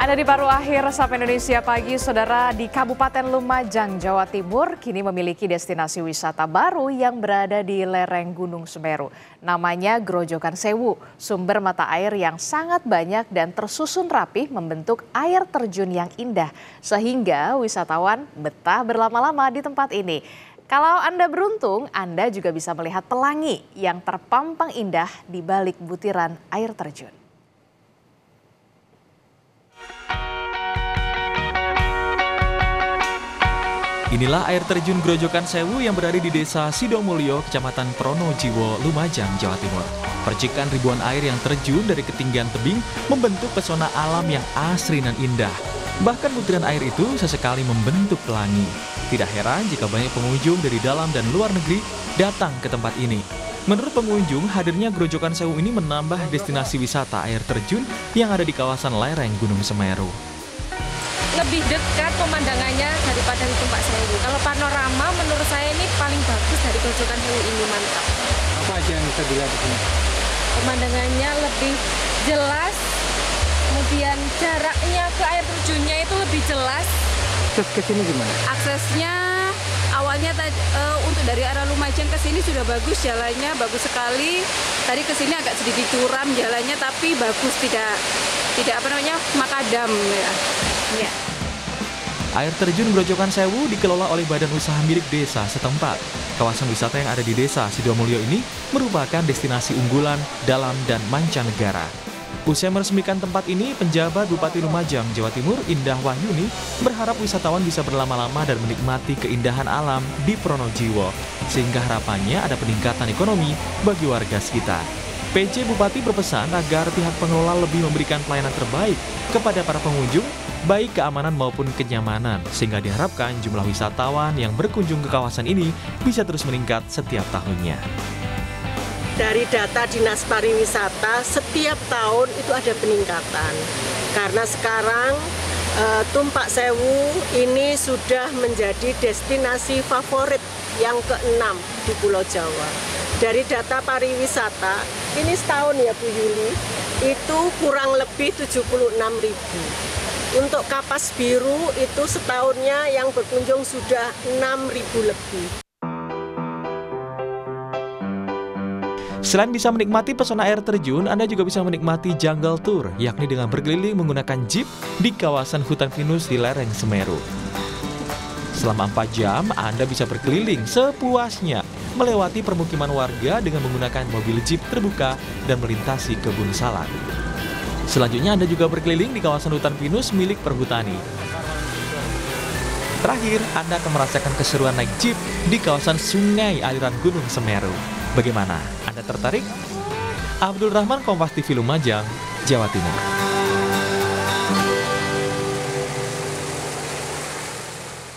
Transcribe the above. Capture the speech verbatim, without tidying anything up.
Anda di Paruh Akhir Sapa Indonesia Pagi, Saudara. Di Kabupaten Lumajang, Jawa Timur, kini memiliki destinasi wisata baru yang berada di lereng Gunung Semeru. Namanya Grojogan Sewu, sumber mata air yang sangat banyak dan tersusun rapih membentuk air terjun yang indah, sehingga wisatawan betah berlama-lama di tempat ini. Kalau Anda beruntung, Anda juga bisa melihat pelangi yang terpampang indah di balik butiran air terjun. Inilah air terjun Grojogan Sewu yang berada di Desa Sidomulyo, Kecamatan Pronojiwo, Lumajang, Jawa Timur. Percikan ribuan air yang terjun dari ketinggian tebing membentuk pesona alam yang asri dan indah. Bahkan butiran air itu sesekali membentuk pelangi. Tidak heran jika banyak pengunjung dari dalam dan luar negeri datang ke tempat ini. Menurut pengunjung, hadirnya Grojogan Sewu ini menambah destinasi wisata air terjun yang ada di kawasan lereng Gunung Semeru. Lebih dekat pemandangannya daripada di Tumpak Sewu. Kalau panorama menurut saya ini paling bagus dari Grojogan Sewu ini, mantap. Apa aja yang bisa dilihat di sini? Pemandangannya lebih jelas, kemudian jaraknya ke air terjunnya itu lebih jelas. Akses ke sini gimana? Aksesnya awalnya uh, untuk dari arah Lumajang ke sini sudah bagus, jalannya bagus sekali. Tadi ke sini agak sedikit curam jalannya, tapi bagus, tidak tidak apa namanya makadam ya. Ya. Air terjun Grojogan Sewu dikelola oleh Badan Usaha Milik Desa setempat. Kawasan wisata yang ada di Desa Sidomulyo ini merupakan destinasi unggulan dalam dan mancanegara. Usai meresmikan tempat ini, penjabat Bupati Lumajang, Jawa Timur, Indah Wahyuni, berharap wisatawan bisa berlama-lama dan menikmati keindahan alam di Pronojiwo, sehingga harapannya ada peningkatan ekonomi bagi warga sekitar. P C Bupati berpesan agar pihak pengelola lebih memberikan pelayanan terbaik kepada para pengunjung, baik keamanan maupun kenyamanan, sehingga diharapkan jumlah wisatawan yang berkunjung ke kawasan ini bisa terus meningkat setiap tahunnya. Dari data Dinas Pariwisata, setiap tahun itu ada peningkatan. Karena sekarang eh, Tumpak Sewu ini sudah menjadi destinasi favorit yang keenam di Pulau Jawa. Dari data pariwisata, ini setahun ya Bu Yuli, itu kurang lebih tujuh puluh enam ribu. Untuk kapas biru itu setahunnya yang berkunjung sudah enam ribu lebih. Selain bisa menikmati pesona air terjun, Anda juga bisa menikmati jungle tour, yakni dengan berkeliling menggunakan jeep di kawasan hutan pinus di lereng Semeru. Selama empat jam, Anda bisa berkeliling sepuasnya, melewati permukiman warga dengan menggunakan mobil jeep terbuka dan melintasi kebun salak. Selanjutnya Anda juga berkeliling di kawasan hutan pinus milik perhutani. Terakhir, Anda akan merasakan keseruan naik jeep di kawasan sungai aliran Gunung Semeru. Bagaimana? Anda tertarik? Abdul Rahman, Kompas T V Lumajang, Jawa Timur.